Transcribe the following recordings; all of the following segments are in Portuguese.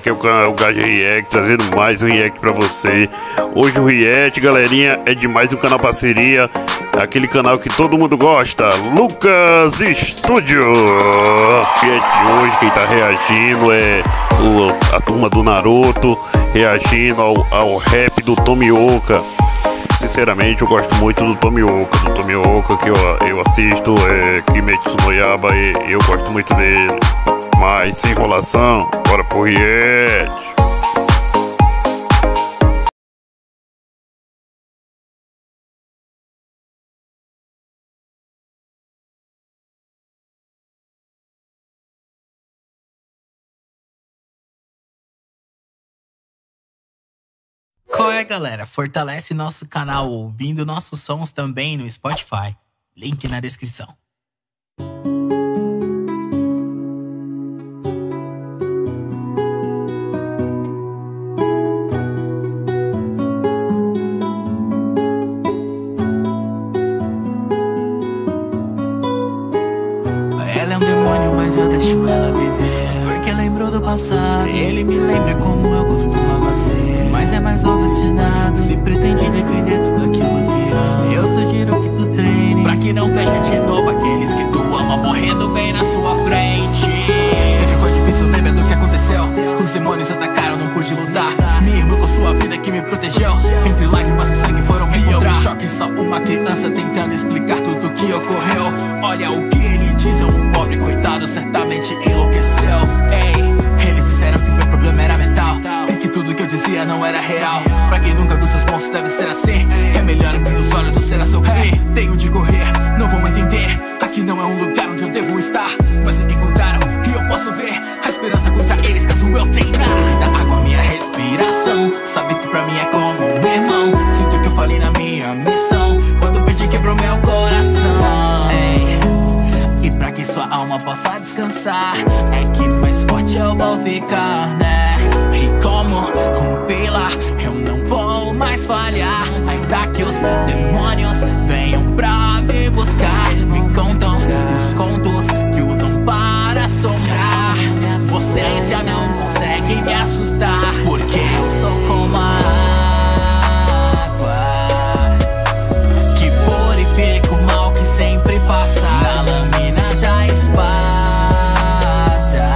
aqui é o Gazi React, trazendo mais um React pra você. Hoje o React, galerinha, é de mais um canal parceria, aquele canal que todo mundo gosta, Lucas Estúdio. O React de hoje, quem tá reagindo é a turma do Naruto, reagindo ao rap do Tomioka. Sinceramente, eu gosto muito do Tomioka, que eu assisto Kimetsu no Yaiba e eu gosto muito dele. Mas sem enrolação, bora pro React! Qual é, galera? Fortalece nosso canal ouvindo nossos sons também no Spotify. Link na descrição. Deixo ela viver, porque lembrou do passado. Ele me lembra como eu costumava ser, mas é mais obstinado se pretende defender tudo aquilo que ama. Eu sugiro que tu treine, pra que não veja de novo aqueles que tu ama morrendo bem na sua frente. Sempre foi difícil, lembra do que aconteceu? Os demônios atacaram, não pude lutar. Minha irmã com sua vida que me protegeu, entre lágrimas e sangue foram me encontrar. Um choque, só uma criança tentando explicar tudo o que ocorreu. Olha o que ele diz, é um pobre coitado, certamente enlouqueceu. Ei, eles disseram que meu problema era mental, e que tudo que eu dizia não era real. Pra quem nunca viu seus monstros deve ser assim, é melhor abrir os olhos ou será seu fim. Tenho de correr, não vão entender, aqui não é um lugar onde eu devo estar. Mas me encontraram e eu posso ver a esperança contra eles caso eu treinar. Da água minha respiração, sabe que pra mim é como um irmão. Sinto que eu falei na minha missão, quando perdi quebrou meu coração. Ei, e pra que sua alma possa descansar, é que mais forte eu vou ficar, né? E como um pilar eu não vou mais falhar, ainda que os demônios venham pra me buscar. Me contam os contos que usam para assombrar, vocês já não conseguem me assustar, porque eu sou como a água que purifica o mal que sempre passa. Na lâmina da espada,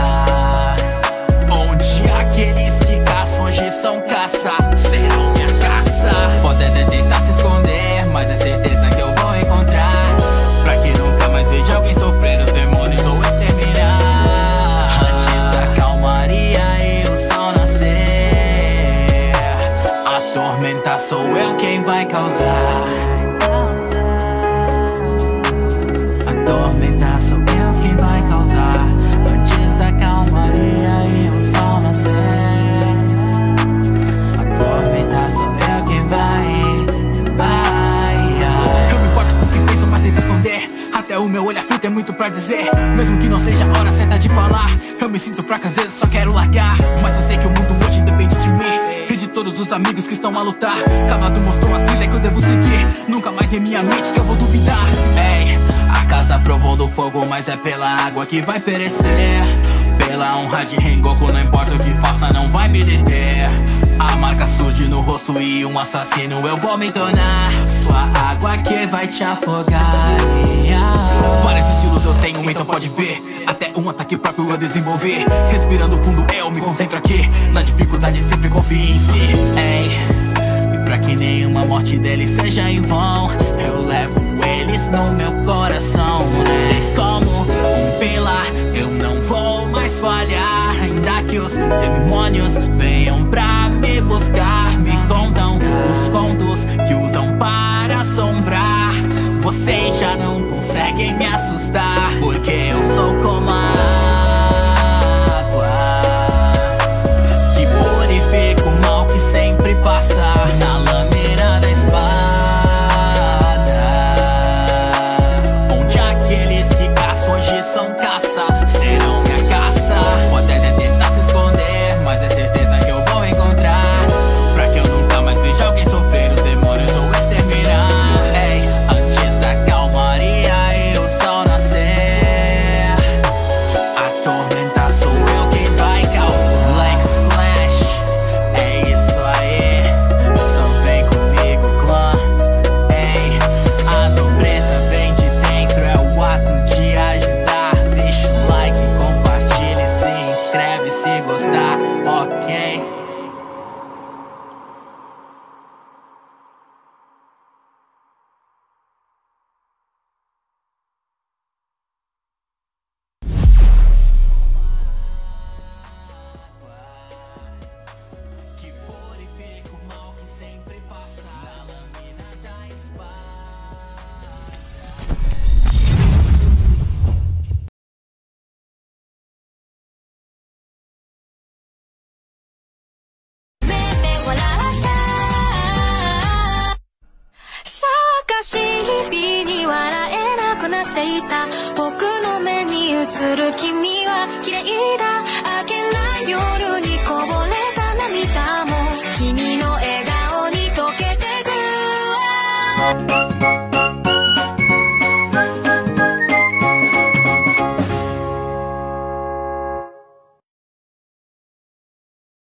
onde aqueles que caçam hoje são caça, serão minha caça. Podem até tentar se esconder, mas é certeza que eu vou encontrar, pra que nunca mais veja alguém sofrer. Os demônios vou exterminar antes da calmaria e o sol nascer. A tormenta sou eu quem vai causar, a tormenta sou eu quem vai causar, antes da calmaria e o sol nascer. A tormenta sou eu quem vai. Eu me importo com o que penso, mas tento esconder, até o meu olhar frio tem muito pra dizer. Mesmo que não seja a hora certa de falar, eu me sinto fraco, às vezes só quero largar. Mas eu sei que o mundo hoje depende de mim e de todos os amigos que estão a lutar. Cavado mostrou a trilha que eu devo seguir, nunca mais em minha mente que eu vou duvidar. Ei, a casa provou do fogo, mas é pela água que vai perecer. Pela honra de Rengoku, não importa o que faça, não vai me deter. A marca surge no rosto e um assassino eu vou me tornar. Sua água que vai te afogar. Vários estilos eu tenho, então pode ver, até um ataque próprio eu desenvolver. Respirando fundo eu me concentro aqui, na dificuldade sempre confio em si. Ei, e pra que nenhuma morte dele seja em vão, eu levo eles no meu coração. Ei, como um pilar eu não vou mais falhar, ainda que os demônios venham pra me buscar. Me contam os contos que usam para assombrar, vocês já não conseguem me assustar, porque eu sou como a água que purifica o mal que sempre passa. Na lâmina da espada, onde aqueles que caçam hoje são caça, serão minha caça. Podem até tentar se esconder, mas é certeza que eu